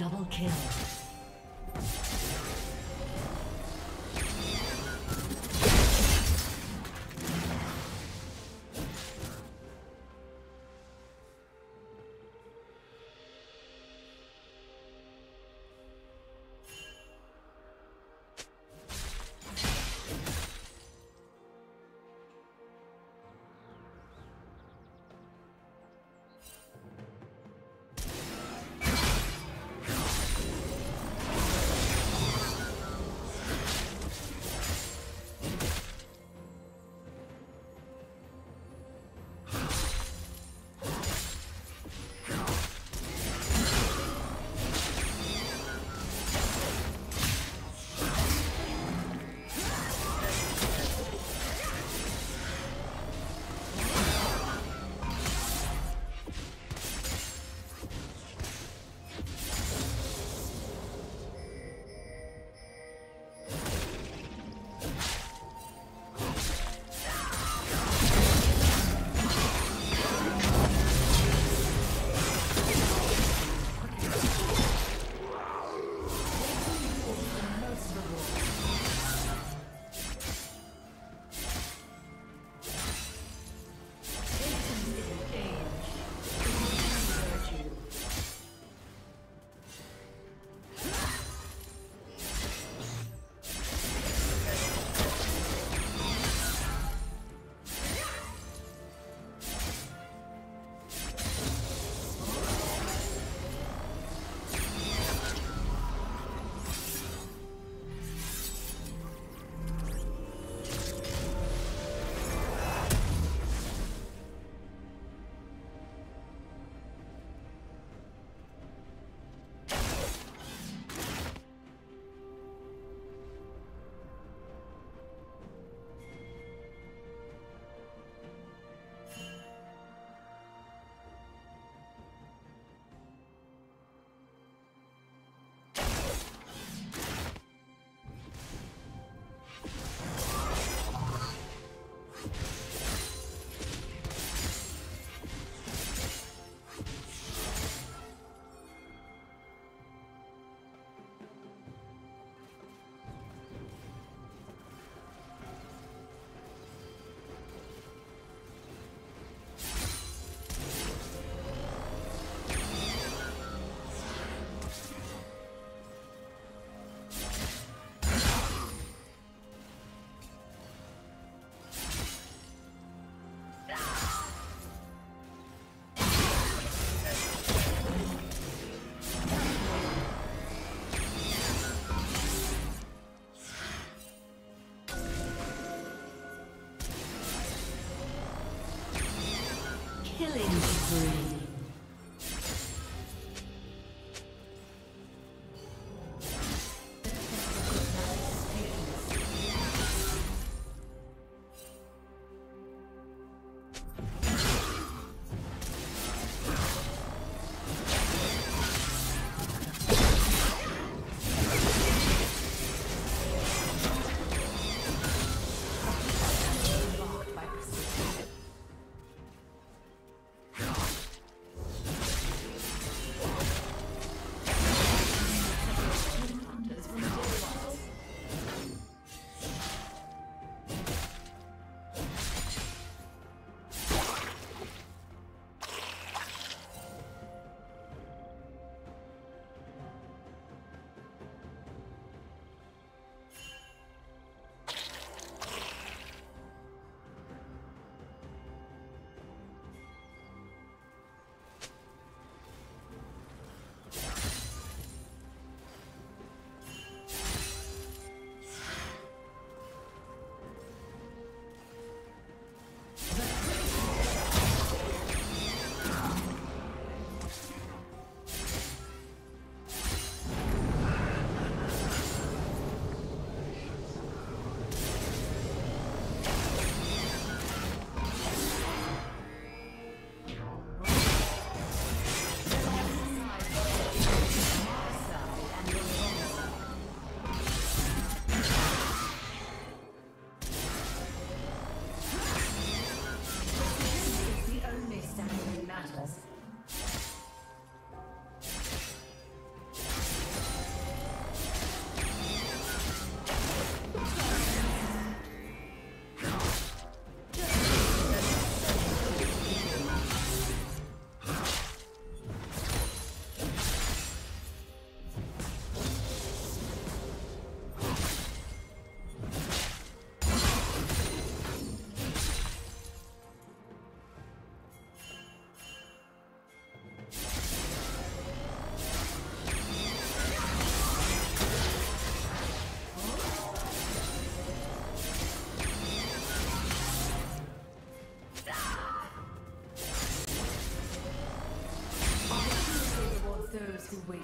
Double kill. Killing spree. to wait.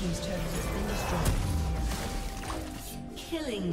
Team's turret has been destroyed. Killing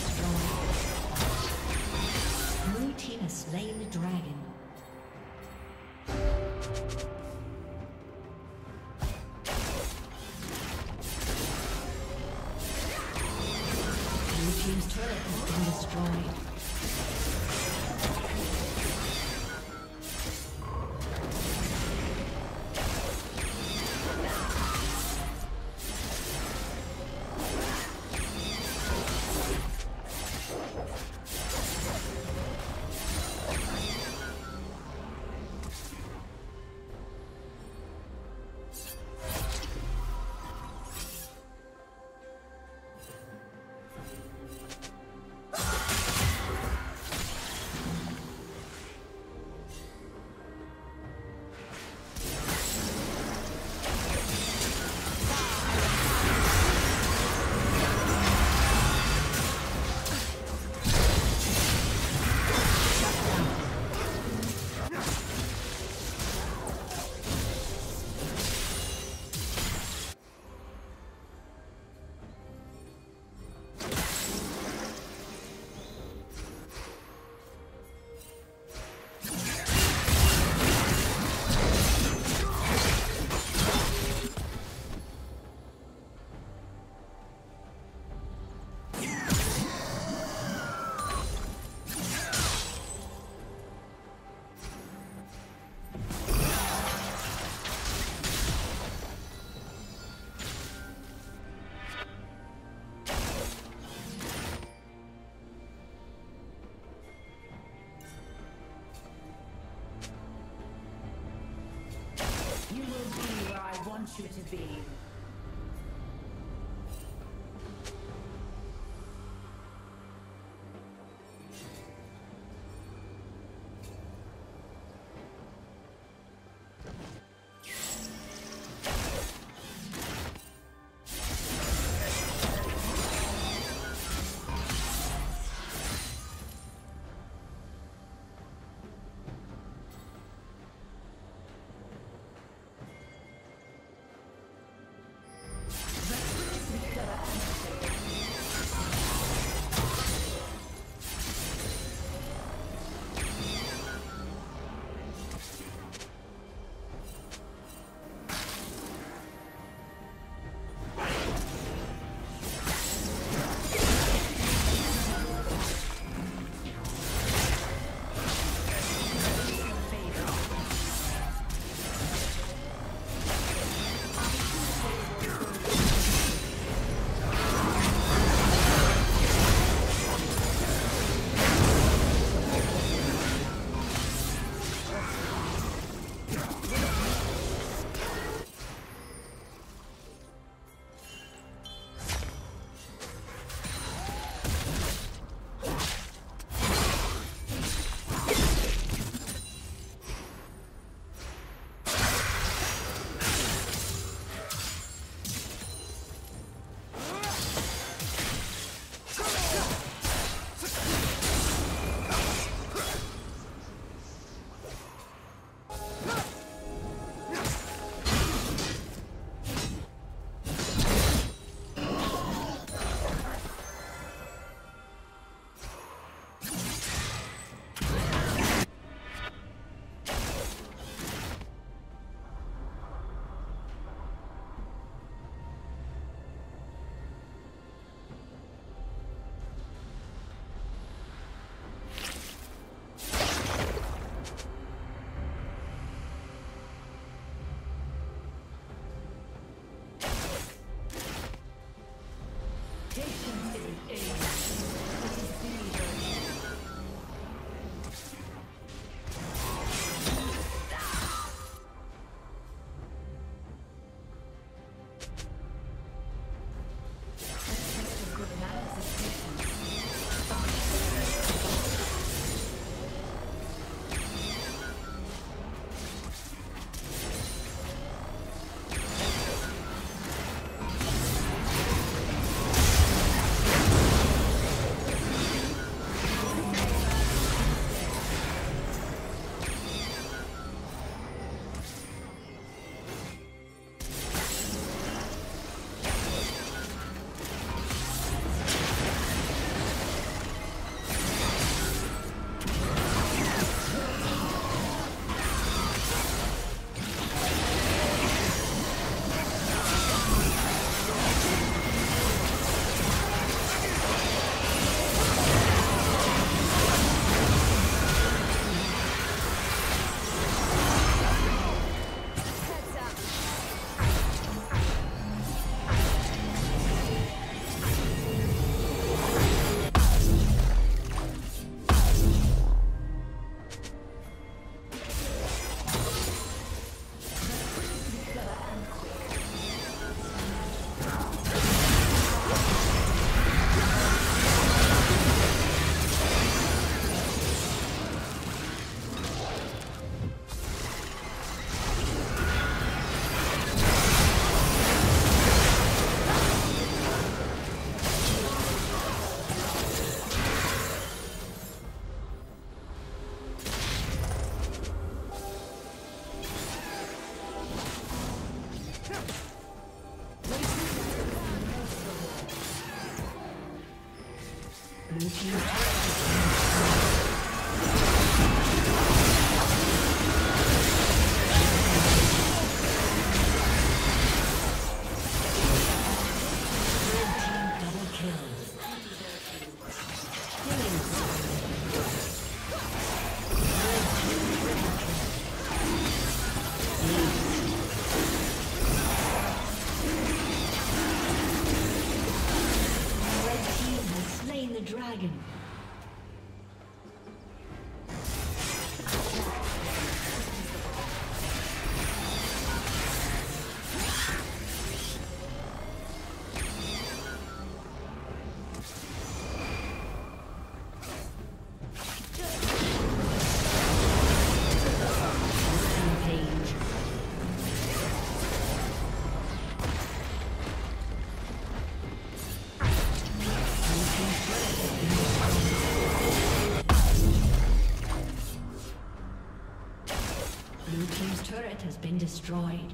destroyed. Blue team has slain the dragon. Blue team's turret has been destroyed. You to be. Has been destroyed.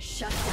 Shut down.